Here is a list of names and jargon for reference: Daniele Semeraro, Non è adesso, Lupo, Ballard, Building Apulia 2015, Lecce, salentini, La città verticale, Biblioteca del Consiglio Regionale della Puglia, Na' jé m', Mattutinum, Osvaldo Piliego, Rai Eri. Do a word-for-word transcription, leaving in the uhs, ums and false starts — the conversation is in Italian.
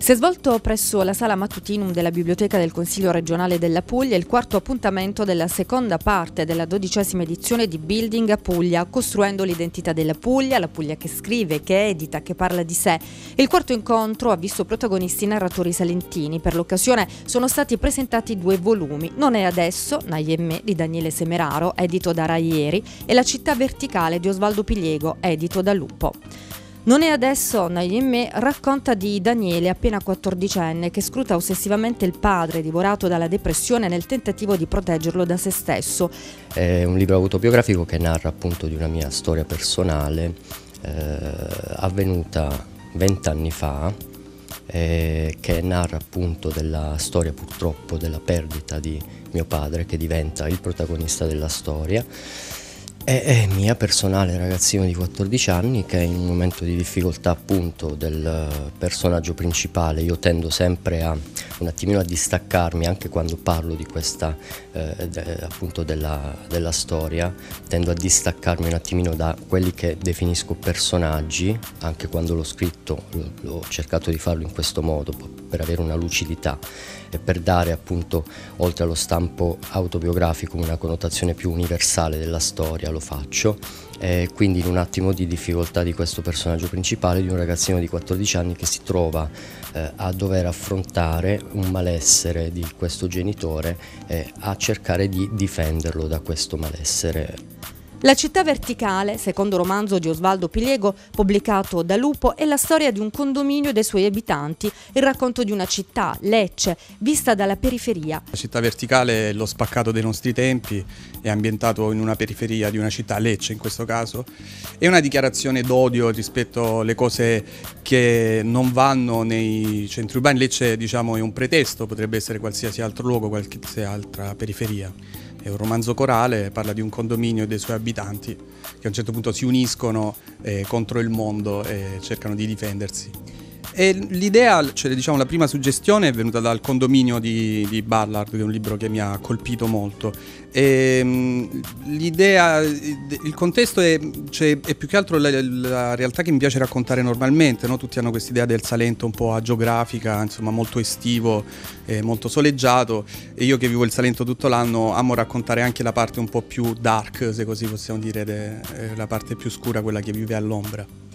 Si è svolto presso la sala Mattutinum della Biblioteca del Consiglio Regionale della Puglia il quarto appuntamento della seconda parte della dodicesima edizione di Building Apulia, costruendo l'identità della Puglia, la Puglia che scrive, che edita, che parla di sé. Il quarto incontro ha visto protagonisti narratori salentini. Per l'occasione sono stati presentati due volumi, Non è adesso, Na' jé m' di Daniele Semeraro, edito da Rai Eri, e La città verticale di Osvaldo Piliego, edito da Lupo. Non è adesso, Na' jé m' racconta di Daniele, appena quattordicenne, che scruta ossessivamente il padre, divorato dalla depressione, nel tentativo di proteggerlo da se stesso. È un libro autobiografico che narra appunto di una mia storia personale eh, avvenuta vent'anni fa, eh, che narra appunto della storia, purtroppo, della perdita di mio padre, che diventa il protagonista della storia. È mia personale, ragazzino di quattordici anni, che in un momento di difficoltà appunto del personaggio principale. Io tendo sempre a un attimino a distaccarmi anche quando parlo di questa eh, de, appunto della, della storia, tendo a distaccarmi un attimino da quelli che definisco personaggi, anche quando l'ho scritto l'ho cercato di farlo in questo modo per avere una lucidità e per dare appunto, oltre allo stampo autobiografico, una connotazione più universale della storia. Lo faccio, eh, quindi in un attimo di difficoltà di questo personaggio principale, di un ragazzino di quattordici anni che si trova eh, a dover affrontare un malessere di questo genitore, eh, a cercare di difenderlo da questo malessere. La città verticale, secondo romanzo di Osvaldo Piliego, pubblicato da Lupo, è la storia di un condominio e dei suoi abitanti, il racconto di una città, Lecce, vista dalla periferia. La città verticale è lo spaccato dei nostri tempi, è ambientato in una periferia di una città, Lecce in questo caso, è una dichiarazione d'odio rispetto alle cose che non vanno nei centri urbani. Lecce, diciamo, è un pretesto, potrebbe essere qualsiasi altro luogo, qualsiasi altra periferia. È un romanzo corale, parla di un condominio e dei suoi abitanti che a un certo punto si uniscono eh, contro il mondo e cercano di difendersi. L'idea, cioè, diciamo, la prima suggestione è venuta dal condominio di, di Ballard, che è un libro che mi ha colpito molto. L'idea, il contesto è, cioè, è più che altro la, la realtà che mi piace raccontare normalmente, no? Tutti hanno questa idea del Salento un po' agiografica, insomma, molto estivo, eh, molto soleggiato, e io che vivo il Salento tutto l'anno amo raccontare anche la parte un po' più dark, se così possiamo dire, de, eh, la parte più scura, quella che vive all'ombra.